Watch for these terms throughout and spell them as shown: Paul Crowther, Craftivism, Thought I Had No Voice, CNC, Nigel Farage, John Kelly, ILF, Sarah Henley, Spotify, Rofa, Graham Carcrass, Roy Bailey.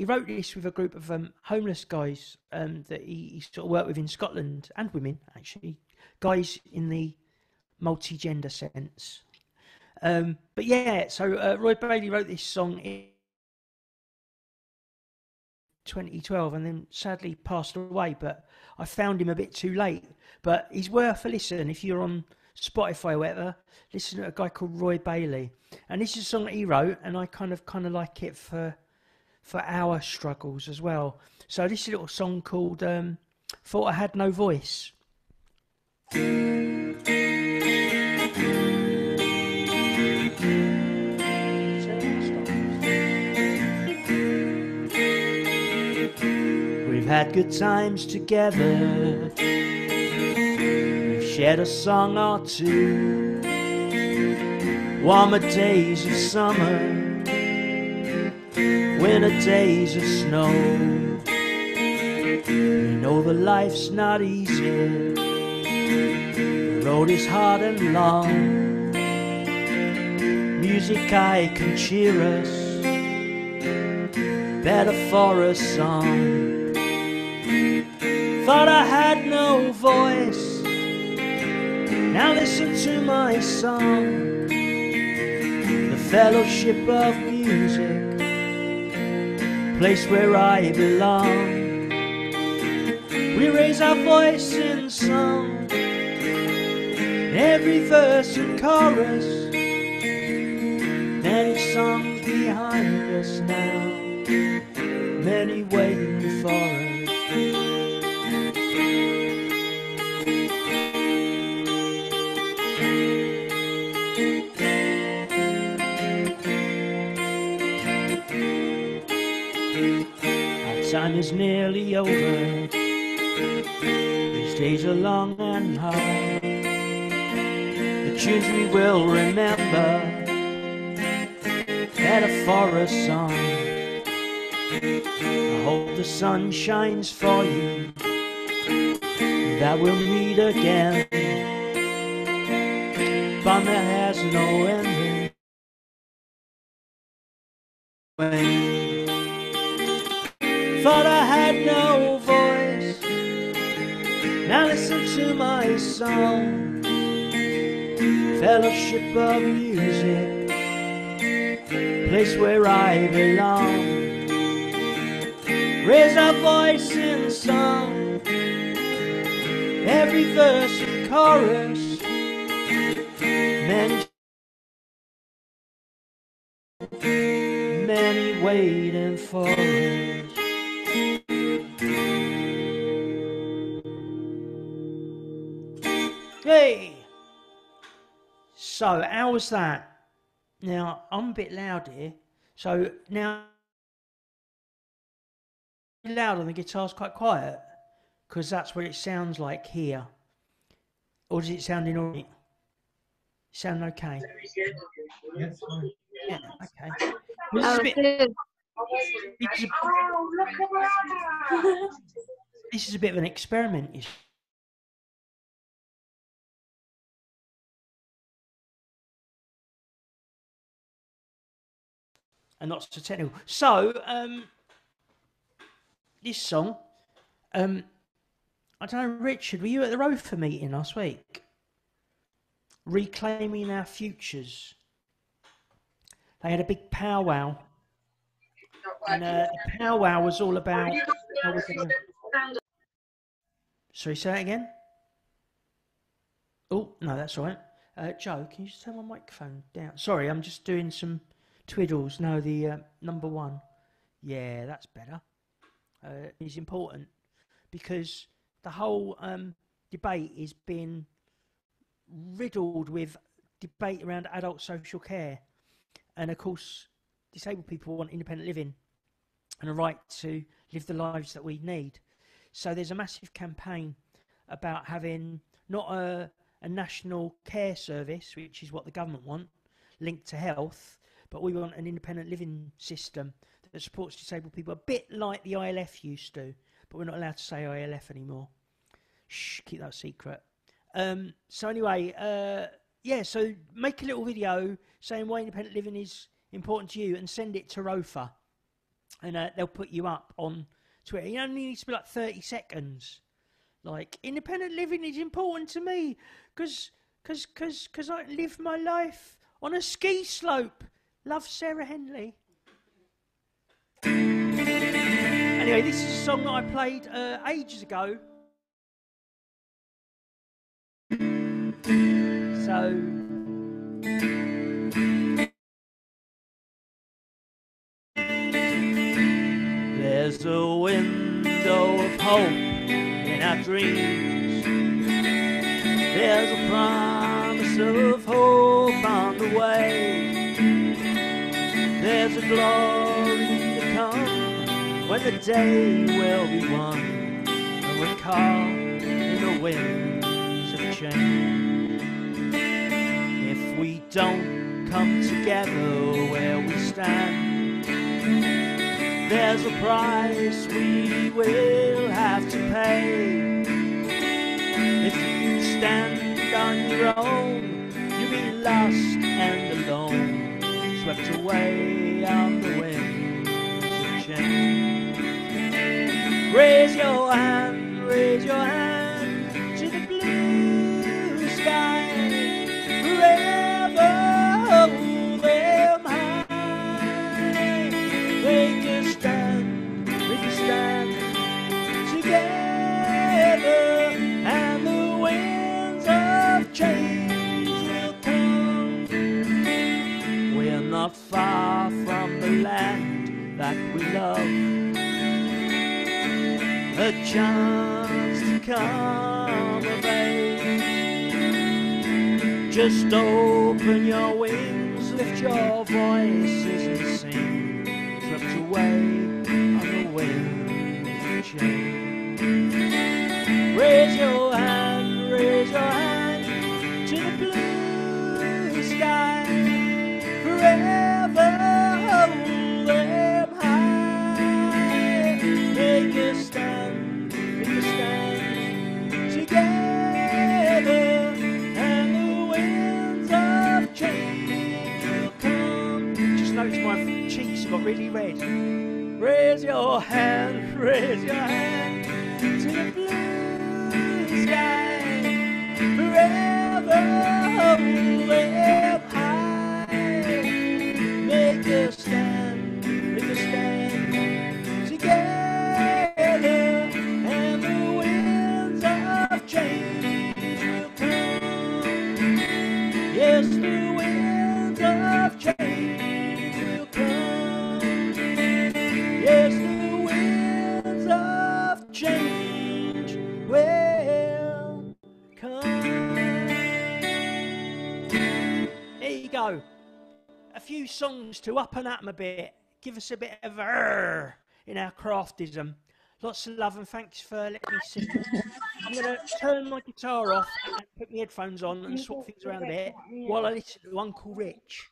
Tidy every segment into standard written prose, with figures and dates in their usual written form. he wrote this with a group of homeless guys that he sort of worked with in Scotland, and women, actually, guys in the multi-gender sense. But yeah, so Roy Bailey wrote this song in 2012 and then sadly passed away, but I found him a bit too late. But he's worth a listen. If you're on Spotify or whatever, listen to a guy called Roy Bailey. And this is a song that he wrote, and I kind of like it for our struggles as well. So this is a little song called Thought I Had No Voice. We've had good times together, we've shared a song or two, warmer days of summer, winter days of snow. We know that life's not easy, the road is hard and long. Music I can cheer us, better for a song. Thought I had no voice, now listen to my song. The fellowship of music, place where I belong. We raise our voice in song, every verse and chorus. Many songs behind us now, many waiting before us. Time is nearly over, these days are long and hard. The tunes we will remember, better for a song. I hope the sun shines for you, that we'll meet again. But there has no ending. Thought I had no voice, now listen to my song. Fellowship of music, place where I belong. Raise our voice in song, every verse and chorus. Many waiting for us. Hey! So, how was that? Now, I'm a bit loud here. So, now... loud on the guitar's quite quiet. Because that's what it sounds like here. Or does it sound alright? Sound okay? Yes. Yeah, okay. Well, this is a bit of an experiment. And not so technical. So, this song, I don't know, Richard, were you at the Rofa meeting last week? Reclaiming Our Futures. They had a big powwow. And the powwow was all about... Sorry, say that again? Oh, no, that's all right. Joe, can you just turn my microphone down? Sorry, I'm just doing some... twiddles, no, the number one. Yeah, that's better. It's important because the whole debate is being riddled with debate around adult social care. And of course, disabled people want independent living and a right to live the lives that we need. So there's a massive campaign about having not a national care service, which is what the government want, linked to health, but we want an independent living system that supports disabled people, a bit like the ILF used to, but we're not allowed to say ILF anymore. Shh, keep that secret. So anyway, yeah, so make a little video saying why independent living is important to you and send it to Rofa. and they'll put you up on Twitter. You only need to be like 30 seconds. Like, independent living is important to me because I live my life on a ski slope. Love, Sarah Henley. Anyway, this is a song that I played ages ago. There's a window of hope in our dreams. There's a promise of hope on the way. There's a glory to come when the day will be won, and we're caught in the winds of change. If we don't come together where we stand, there's a price we will have to pay. If you stand on your own, you'll be lost and alone, swept away on the winds of change. Raise your hand to the blue sky, forever hold them high. They can stand together, and the winds of change will come. We're not far from the land that we love. A chance to come of age. Just open your wings, lift your voices and sing. On the wind of change. Raise your hand to the blue sky. Forever hold them high. They can stand together, and the winds of change will come. Just notice my cheeks got really red. Raise your hand to the blue sky. Forever hold them high. Make us stand together, and the winds of change will come. Yes, the winds of change. Change will come. There you go. A few songs to up and up a bit. Give us a bit of err in our craftism. Lots of love and thanks for letting me sing. I'm going to turn my guitar off and put my headphones on and swap things around a bit while I listen to Uncle Rich.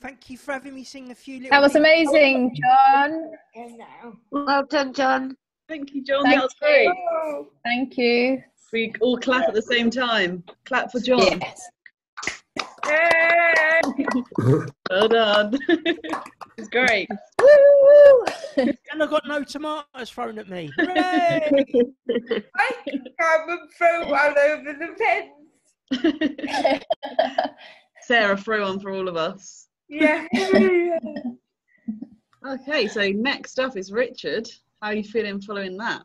Thank you for having me sing a few little... That was amazing, John. Well done, John. Thank you, John. That was great. Thank you. We all clap at the same time. Clap for John. Yes. Yay! Well done. It's great. Woo! And I got no tomatoes thrown at me. Hooray! I come and throw one over the fence. Sarah threw one for all of us. Yeah. Okay, so next up is Richard. How are you feeling following that?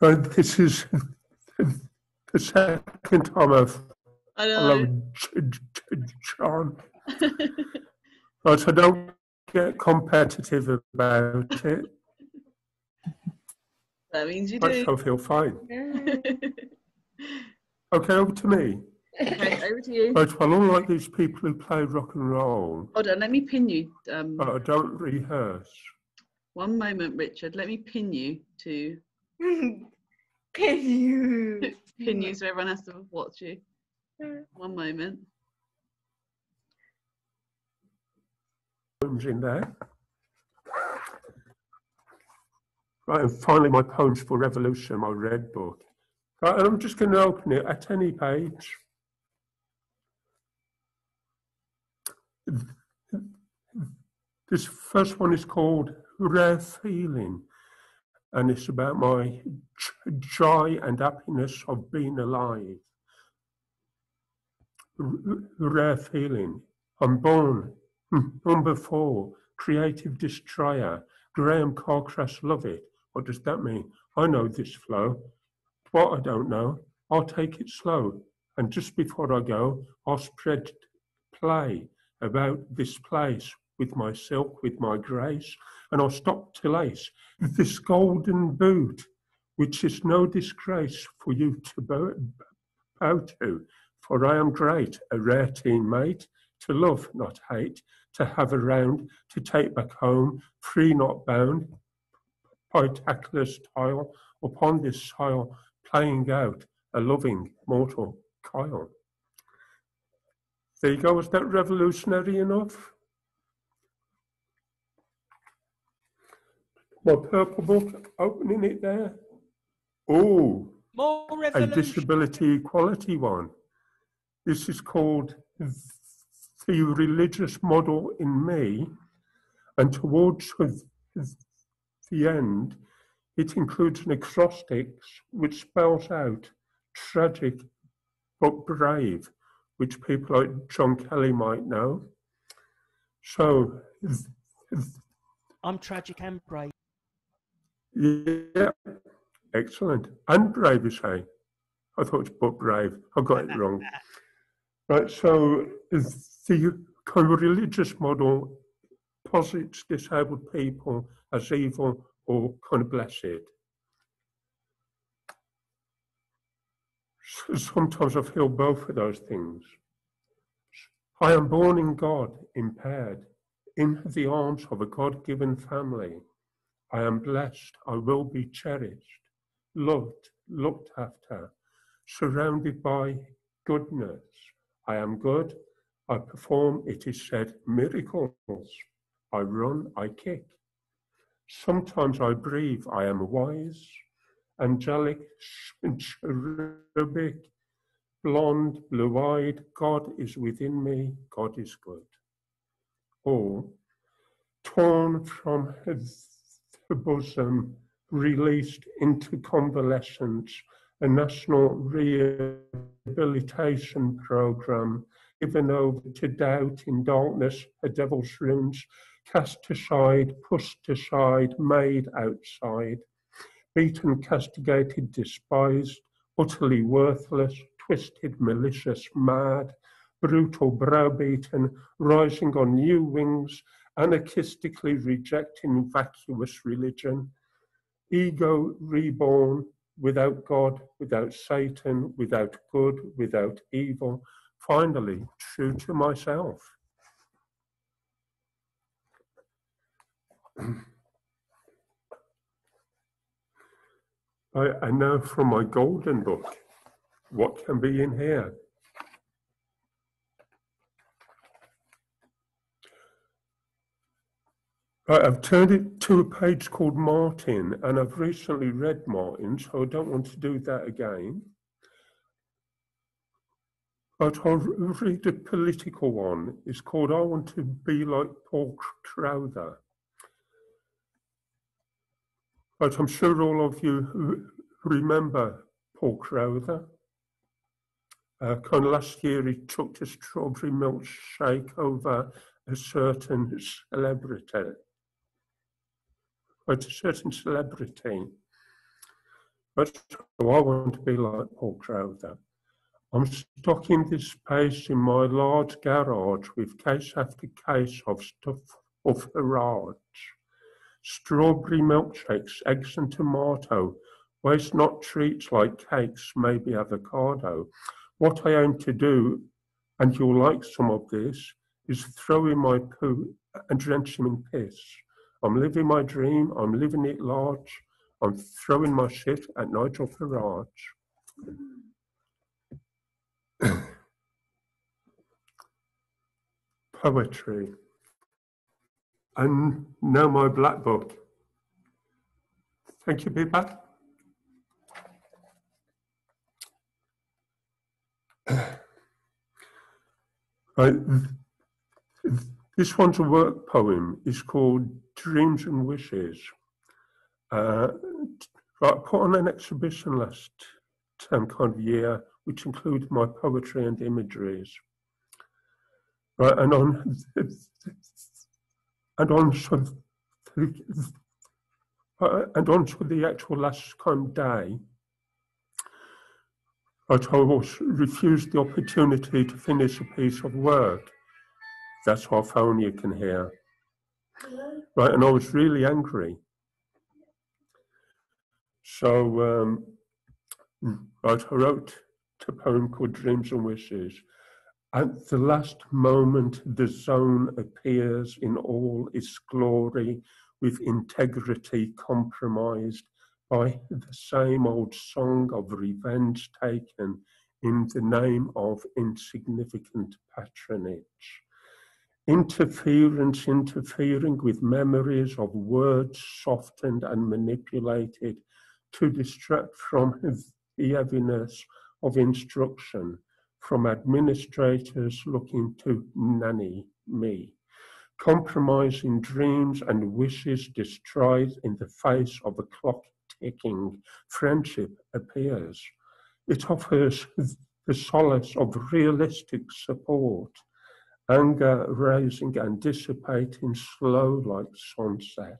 This is the second time I've followed John. But I don't get competitive about it. That means you do. I feel fine. Okay, over to me. Okay, over to you. Right, well, all like these people who play rock and roll. Hold on, let me pin you. But I don't rehearse. One moment, Richard. Let me pin you to... Pin you so everyone has to watch you. One moment. Poems in there. Right, and finally my Poems for Revolution, my red book. Right, I'm just going to open it at any page. This first one is called Rare Feeling, and it's about my joy and happiness of being alive. Rare Feeling. I'm born. Number 4, Creative Destroyer. Graham Carcrass, love it. What does that mean? I know this flow. What I don't know, I'll take it slow. And just before I go, I'll spread play about this place with myself, with my grace, and I'll stop to lace this golden boot, which is no disgrace for you to bow to. For I am great, a rare teammate, to love, not hate, to have around, to take back home, free, not bound, by tackless tile, upon this soil, playing out a loving mortal coil. There you go, was that revolutionary enough? My purple book, opening it there. Oh, a disability equality one. This is called The Religious Model in Me, and towards the end, it includes an acrostics which spells out tragic but brave, which people like John Kelly might know. So, I'm tragic and brave. Yeah, excellent. And brave, you say? I thought it's but brave. I got it wrong. Right, so the religious model posits disabled people as evil or kind of blessed. Sometimes I feel both of those things. I am born in God, impaired, in the arms of a God-given family. I am blessed, I will be cherished, loved, looked after, surrounded by goodness. I am good, I perform, it is said, miracles. I run, I kick. Sometimes I breathe, I am wise, angelic, cherubic, blonde, blue-eyed, God is within me, God is good. Or, torn from the bosom, released into convalescence, a national rehabilitation program, given over to doubt in darkness, a devil's rooms, cast aside, pushed aside, made outside, beaten, castigated, despised, utterly worthless, twisted, malicious, mad, brutal, browbeaten, rising on new wings, anarchistically rejecting vacuous religion, ego reborn, without God, without Satan, without good, without evil, finally true to myself. I know from my golden book what can be in here. I've turned it to a page called Martin, and I've recently read Martin, so I don't want to do that again. But I'll read a political one. It's called I Want to Be Like Paul Crowther. But I'm sure all of you remember Paul Crowther. Kind of last year he took a strawberry milkshake over a certain celebrity. But a certain celebrity. But I want to be like Paul Crowther. I'm stocking this space in my large garage with case after case of stuff of Farage. Strawberry milkshakes, eggs and tomato. Waste not treats like cakes, maybe avocado. What I aim to do, and you'll like some of this, is throw in my poo and drench him in piss. I'm living my dream, I'm living it large, I'm throwing my shit at Nigel Farage. Poetry. And now my black book. Thank you, Biba. Right. This one's a work poem. It's called Dreams and Wishes. I put on an exhibition last year, which included my poetry and imageries. Right, and on to the actual last day, I was refused the opportunity to finish a piece of work. That's how phone you can hear. Right, and I was really angry. So right, I wrote a poem called Dreams and Wishes. At the last moment, the zone appears in all its glory, with integrity compromised by the same old song of revenge taken in the name of insignificant patronage. Interference interfering with memories of words softened and manipulated to distract from the heaviness of instruction, from administrators looking to nanny me. Compromising dreams and wishes destroyed in the face of a clock ticking, friendship appears. It offers the solace of realistic support, anger rising and dissipating slow like sunset.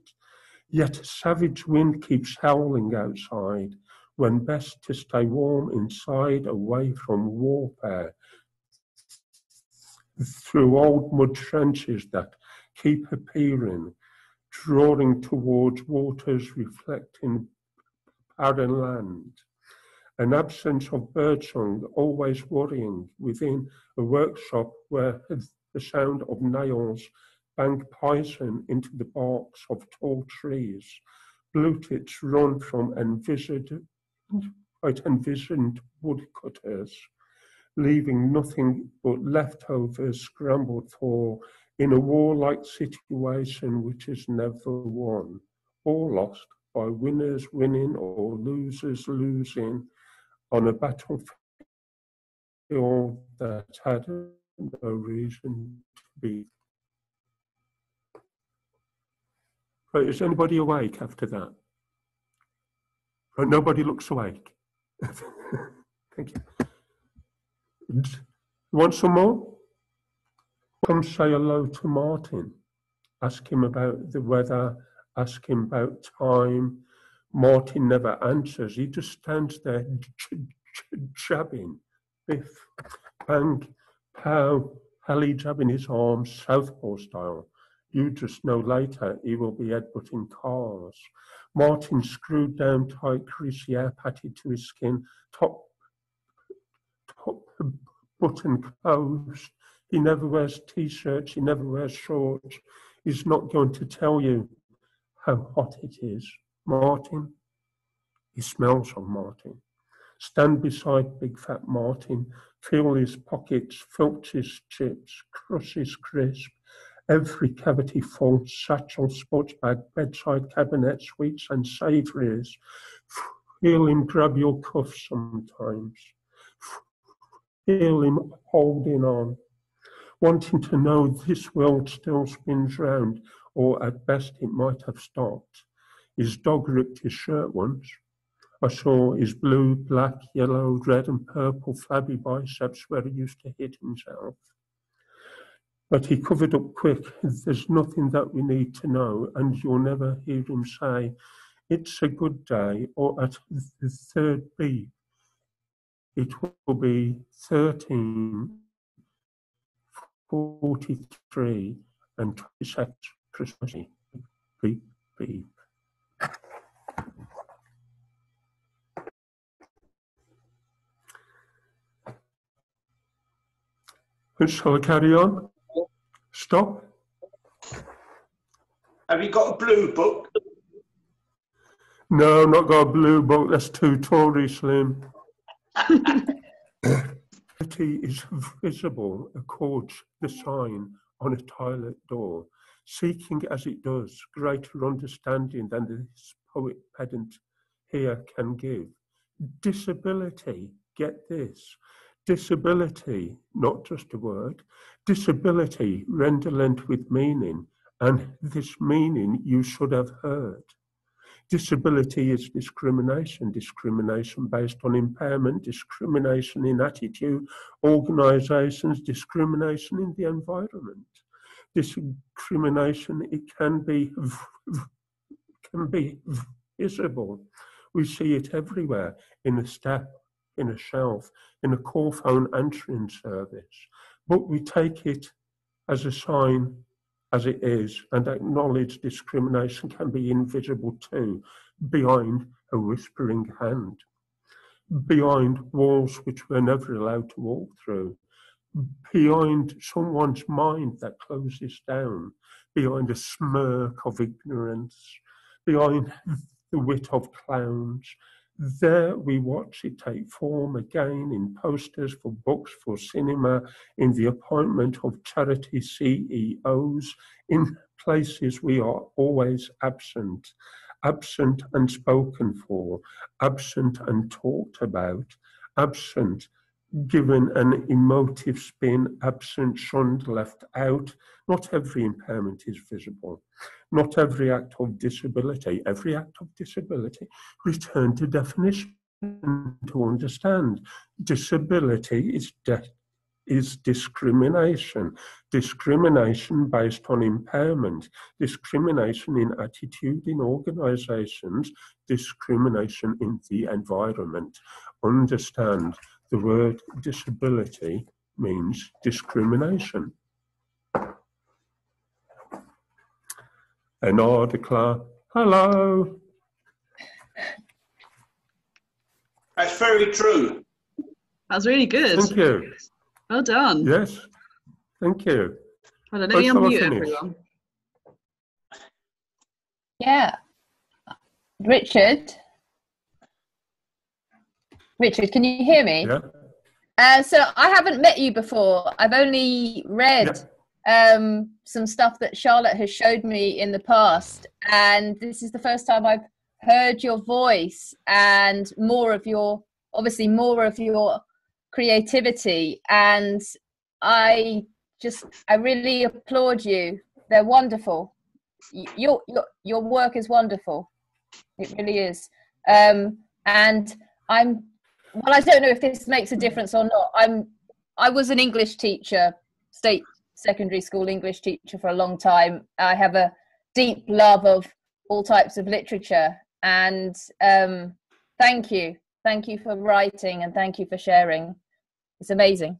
Yet a savage wind keeps howling outside, when best to stay warm inside, away from warfare, through old mud trenches that keep appearing, drawing towards waters reflecting barren land. An absence of birdsong, always worrying within a workshop where the sound of nails bang poison into the barks of tall trees. Blue tits run from envisioned woodcutters, leaving nothing but leftovers scrambled for in a warlike situation which is never won or lost by winners winning or losers losing on a battlefield that had no reason to be. Right, is anybody awake after that? Right, nobody looks awake. Thank you. You want some more? Come say hello to Martin. Ask him about the weather. Ask him about time. Martin never answers. He just stands there jabbing. Biff, bang, pow, Hallie jabbing his arm, southpaw style. You just know later he will be headbutting cars. Martin screwed down tight, greasy hair patted to his skin, top button closed. He never wears t-shirts, he never wears shorts. He's not going to tell you how hot it is. Martin, he smells of Martin. Stand beside big fat Martin, feel his pockets, filch his chips, crush his crisp, every cavity full, satchel, sports bag, bedside cabinet, sweets and savouries. Feel him grab your cuff sometimes. Feel him holding on, wanting to know this world still spins round, or at best it might have stopped. His dog ripped his shirt once. I saw his blue, black, yellow, red and purple flabby biceps where he used to hit himself. But he covered up quick. There's nothing that we need to know, and you'll never hear him say, it's a good day, or at the third beat, it will be 13:43:26 precisely. Beep, beep. Shall I carry on? Stop. Have you got a blue book? No, I've not got a blue book. That's too Tory slim. Poverty is visible, accords the sign on a toilet door, seeking as it does greater understanding than this poet pedant here can give. Disability, get this, disability, not just a word, disability redolent with meaning, and this meaning you should have heard. Disability is discrimination, discrimination based on impairment, discrimination in attitude, organisations, discrimination in the environment. Discrimination, it can be visible. We see it everywhere, in a step, in a shelf, in a call phone answering service. But we take it as a sign as it is and acknowledge discrimination can be invisible too, behind a whispering hand, behind walls which we're never allowed to walk through, behind someone's mind that closes down, behind a smirk of ignorance, behind the wit of clowns. There we watch it take form again in posters, for books, for cinema, in the appointment of charity CEOs, in places we are always absent, absent and spoken for, absent and talked about, absent given an emotive spin, absent, shunned, left out. Not every impairment is visible. Not every act of disability. Every act of disability, return to definition to understand. Disability is discrimination. Discrimination based on impairment. Discrimination in attitude in organisations. Discrimination in the environment. Understand. The word disability means discrimination. And I declare, hello. That's very true. That was really good. Thank you. Well done. Yes, thank you. Well, let me unmute everyone. Yeah. Richard. Richard, can you hear me? Yeah. So I haven't met you before. I've only read some stuff that Charlotte has showed me in the past. And this is the first time I've heard your voice and more of your, obviously more of your creativity. And I really applaud you. They're wonderful. Your work is wonderful. It really is. And well, I don't know if this makes a difference or not. I was an English teacher, state secondary school English teacher for a long time. I have a deep love of all types of literature, and thank you for writing and thank you for sharing. It's amazing.